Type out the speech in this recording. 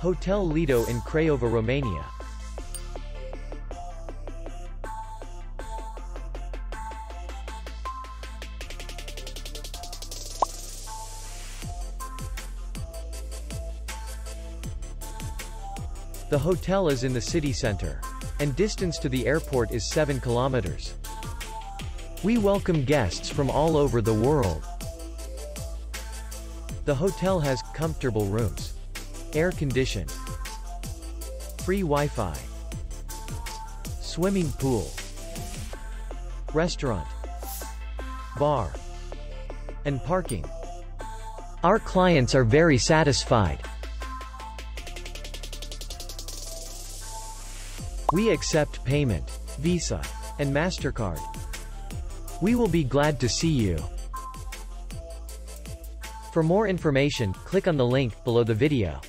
Hotel Lido in Craiova, Romania. The hotel is in the city center, and distance to the airport is 7 kilometers. We welcome guests from all over the world. The hotel has comfortable rooms, air condition, free Wi-Fi, swimming pool, restaurant, bar, and parking. Our clients are very satisfied. We accept payment, Visa, and MasterCard. We will be glad to see you. For more information, click on the link below the video.